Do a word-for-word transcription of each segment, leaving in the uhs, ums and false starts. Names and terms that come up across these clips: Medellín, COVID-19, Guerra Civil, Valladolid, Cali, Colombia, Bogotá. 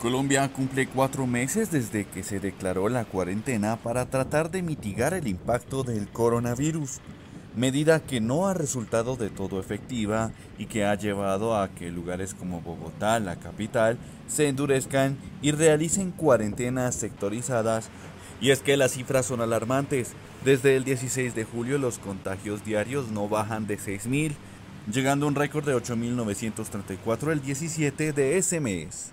Colombia cumple cuatro meses desde que se declaró la cuarentena para tratar de mitigar el impacto del coronavirus, medida que no ha resultado de todo efectiva y que ha llevado a que lugares como Bogotá, la capital, se endurezcan y realicen cuarentenas sectorizadas. Y es que las cifras son alarmantes. Desde el dieciséis de julio los contagios diarios no bajan de seis mil, llegando a un récord de ocho mil novecientos treinta y cuatro el diecisiete de ese mes.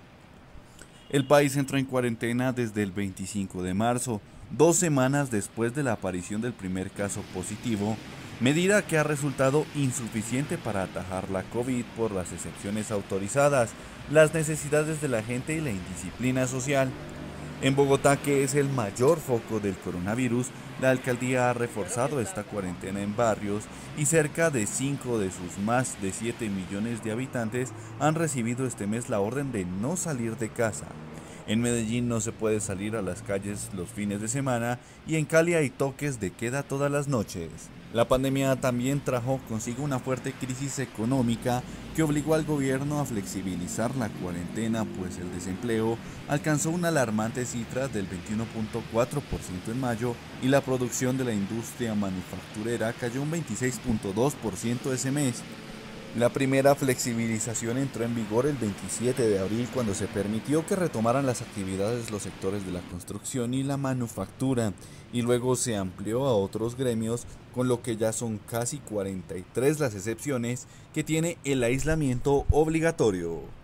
El país entró en cuarentena desde el veinticinco de marzo, dos semanas después de la aparición del primer caso positivo, medida que ha resultado insuficiente para atajar la COVID por las excepciones autorizadas, las necesidades de la gente y la indisciplina social. En Bogotá, que es el mayor foco del coronavirus, la alcaldía ha reforzado esta cuarentena en barrios y cerca de cinco de sus más de siete millones de habitantes han recibido este mes la orden de no salir de casa. En Medellín no se puede salir a las calles los fines de semana y en Cali hay toques de queda todas las noches. La pandemia también trajo consigo una fuerte crisis económica que obligó al gobierno a flexibilizar la cuarentena, pues el desempleo alcanzó una alarmante cifra del veintiuno punto cuatro por ciento en mayo y la producción de la industria manufacturera cayó un veintiséis punto dos por ciento ese mes. La primera flexibilización entró en vigor el veintisiete de abril cuando se permitió que retomaran las actividades los sectores de la construcción y la manufactura y luego se amplió a otros gremios, con lo que ya son casi cuarenta y tres las excepciones que tiene el aislamiento obligatorio.